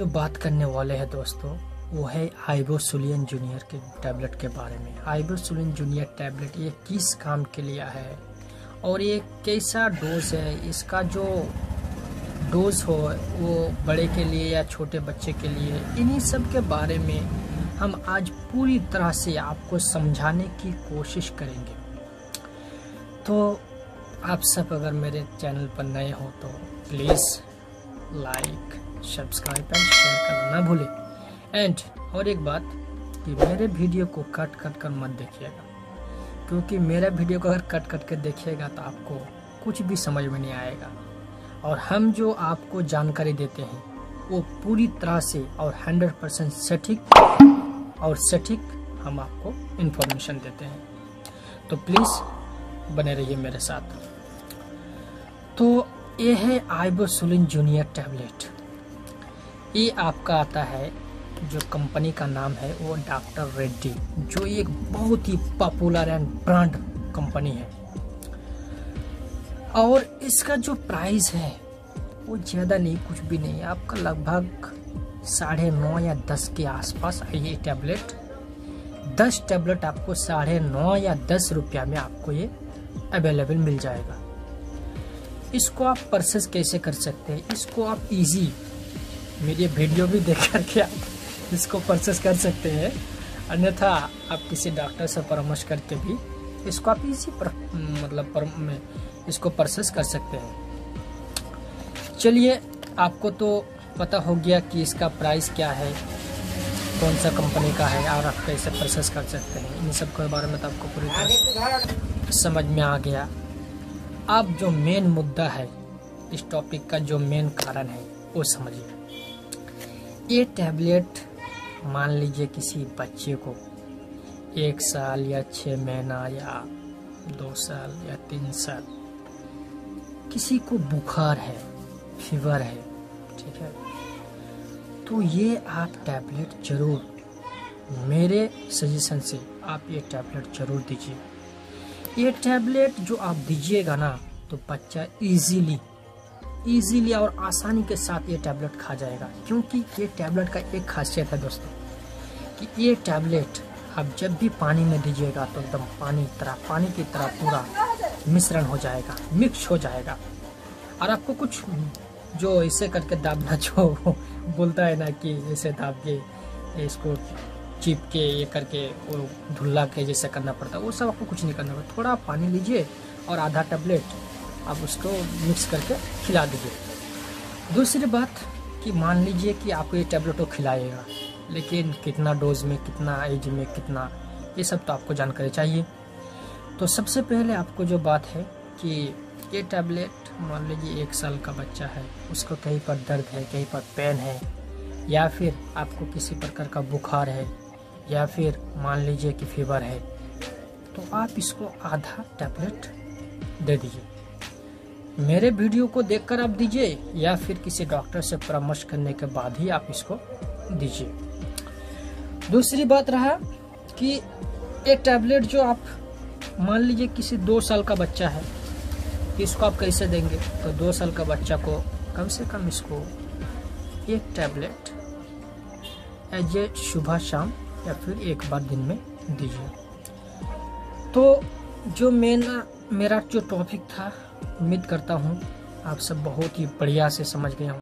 जो बात करने वाले हैं दोस्तों वो है आइबुक्लिन जूनियर के टैबलेट के बारे में। आइबुक्लिन जूनियर टैबलेट ये किस काम के लिए है और ये कैसा डोज है, इसका जो डोज हो वो बड़े के लिए या छोटे बच्चे के लिए, इन्हीं सब के बारे में हम आज पूरी तरह से आपको समझाने की कोशिश करेंगे। तो आप सब अगर मेरे चैनल पर नए हो तो please like, subscribe and share करना ना भूलें। और एक बात कि मेरे वीडियो को कट कर मत देखिएगा, क्योंकि मेरा वीडियो को अगर कट के देखिएगा तो आपको कुछ भी समझ में नहीं आएगा। और हम जो आपको जानकारी देते हैं वो पूरी तरह से और 100% सटीक हम आपको इन्फॉर्मेशन देते हैं, तो प्लीज़ बने रहिए मेरे साथ। तो ये है आइबुक्लिन जूनियर टैबलेट। ये आपका आता है, जो कंपनी का नाम है वो डॉक्टर रेड्डी, जो एक बहुत ही पॉपुलर एंड ब्रांड कंपनी है। और इसका जो प्राइस है वो ज़्यादा नहीं, कुछ भी नहीं, आपका लगभग 9.5 या 10 के आसपास है ये टैबलेट। 10 टैबलेट आपको 9.5 या 10 रुपया में आपको ये अवेलेबल मिल जाएगा। इसको आप परचेस कैसे कर सकते हैं? इसको आप इजी मेरी वीडियो भी देख करके आप इसको परचेस कर सकते हैं, अन्यथा आप किसी डॉक्टर से परामर्श करके भी इसको आप इसी इसको परचेस कर सकते हैं। चलिए, आपको तो पता हो गया कि इसका प्राइस क्या है, कौन सा कंपनी का है और आप कैसे परचेस कर सकते हैं, इन सब के बारे में तो आपको पूरी तरह समझ में आ गया। अब जो मेन मुद्दा है, इस टॉपिक का जो मेन कारण है वो समझिए। ये टैबलेट मान लीजिए किसी बच्चे को 1 साल या 6 महीना या 2 साल या 3 साल, किसी को बुखार है, फीवर है, ठीक है, तो ये आप टैबलेट ज़रूर, मेरे सजेशन से आप ये टैबलेट ज़रूर दीजिए। ये टैबलेट जो आप दीजिएगा ना तो बच्चा ईजीली और आसानी के साथ ये टैबलेट खा जाएगा, क्योंकि ये टैबलेट का एक खासियत है दोस्तों कि ये टैबलेट आप जब भी पानी में दीजिएगा तो एकदम पानी की तरह पूरा मिश्रण हो जाएगा, मिक्स हो जाएगा। और आपको कुछ जो ऐसे करके दाबना, जो बोलता है ना कि ऐसे दाब के इसको चिप के ये करके वो धुल्ला के जैसे करना पड़ता है, वो सब आपको कुछ नहीं करना पड़ता। थोड़ा पानी लीजिए और आधा टैबलेट आप उसको मिक्स करके खिला दीजिए। दूसरी बात कि मान लीजिए कि आपको ये टैबलेट तो खिलाएगा, लेकिन कितना डोज में, कितना एज में, कितना, ये सब तो आपको जानकारी चाहिए। तो सबसे पहले आपको जो बात है कि ये टैबलेट मान लीजिए 1 साल का बच्चा है, उसको कहीं पर दर्द है, कहीं पर पेन है, या फिर आपको किसी प्रकार का बुखार है, या फिर मान लीजिए कि फीवर है, तो आप इसको आधा टैबलेट दे दीजिए। मेरे वीडियो को देखकर आप दीजिए या फिर किसी डॉक्टर से परामर्श करने के बाद ही आप इसको दीजिए। दूसरी बात रहा कि ये टैबलेट जो आप मान लीजिए किसी 2 साल का बच्चा है, इसको आप कैसे देंगे? तो 2 साल का बच्चा को कम से कम इसको 1 टैबलेट एज ए सुबह शाम या फिर 1 बार दिन में दीजिए। तो जो मेरा जो टॉपिक था, उम्मीद करता हूँ आप सब बहुत ही बढ़िया से समझ गए होंगे।